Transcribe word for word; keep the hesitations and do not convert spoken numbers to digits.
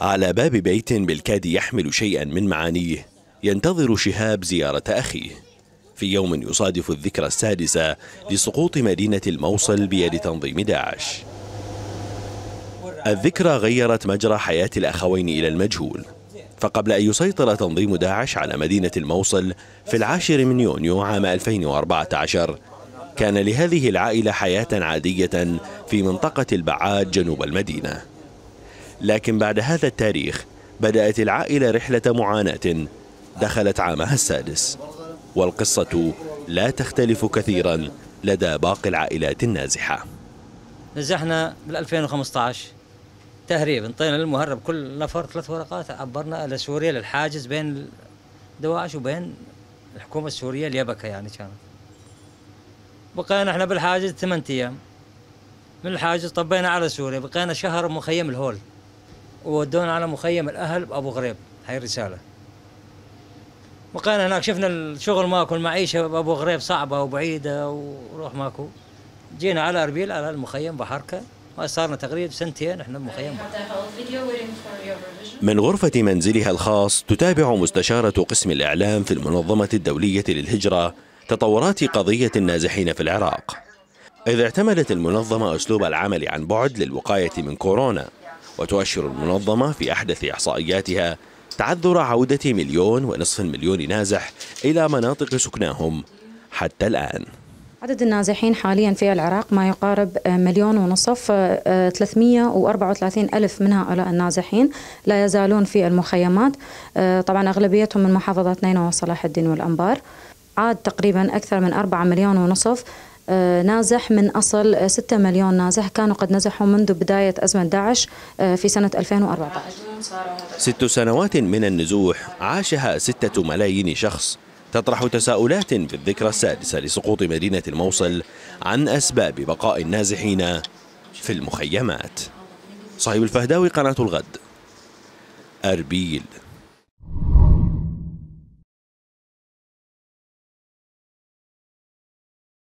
على باب بيت بالكاد يحمل شيئا من معانيه ينتظر شهاب زيارة أخيه في يوم يصادف الذكرى السادسة لسقوط مدينة الموصل بيد تنظيم داعش. الذكرى غيرت مجرى حياة الأخوين إلى المجهول، فقبل أن يسيطر تنظيم داعش على مدينة الموصل في العاشر من يونيو عام ألفين وأربعة عشر كان لهذه العائلة حياة عادية في منطقة البعاد جنوب المدينة، لكن بعد هذا التاريخ بدأت العائلة رحلة معاناة دخلت عامها السادس، والقصة لا تختلف كثيرا لدى باقي العائلات النازحة. نزحنا بالألفين وخمسة عشر تهريب، انطينا للمهرب كل نفر ثلاث ورقات عبرنا إلى سوريا للحاجز بين دواعش وبين الحكومة السورية اليبكة يعني كانت. بقينا احنا بالحاجز ثمانية أيام، من الحاجز طبينا على سوريا، بقينا شهر بمخيم الهول وودونا على مخيم الأهل بأبو غريب. هاي الرسالة بقينا هناك، شفنا الشغل ماكو، المعيشة بأبو غريب صعبة وبعيدة وروح ماكو. جينا على أربيل على المخيم بحركة، وصارنا تقريبا سنتين احنا بمخيم. من غرفة منزلها الخاص تتابع مستشارة قسم الإعلام في المنظمة الدولية للهجرة تطورات قضية النازحين في العراق، إذ اعتمدت المنظمة أسلوب العمل عن بعد للوقاية من كورونا، وتؤشر المنظمة في أحدث إحصائياتها تعذر عودة مليون ونصف المليون نازح إلى مناطق سكناهم حتى الآن. عدد النازحين حاليا في العراق ما يقارب مليون ونصف، ثلاثمئة وأربعة وثلاثين ألف من هؤلاء النازحين لا يزالون في المخيمات، طبعا أغلبيتهم من محافظات نينو وصلاح الدين والأنبار. عاد تقريبا أكثر من أربعة مليون ونصف نازح من أصل ستة مليون نازح كانوا قد نزحوا منذ بداية أزمة داعش في سنة ألفين وأربعة عشر. ست سنوات من النزوح عاشها ستة ملايين شخص. تطرح تساؤلات في الذكرى السادسة لسقوط مدينة الموصل عن أسباب بقاء النازحين في المخيمات. صهيب الفهداوي، قناة الغد، أربيل.